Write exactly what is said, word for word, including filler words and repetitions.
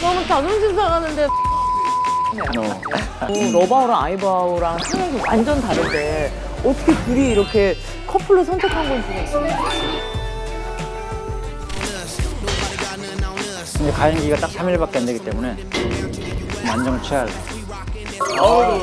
너무 자존심 상하는데. 러바우랑 아이바우랑 생각이 완전 다른데 어떻게 둘이 이렇게 커플로 선택한 건지. 근데 가임기가 딱 삼 일밖에 안 되기 때문에 안정을 취할래. 어우.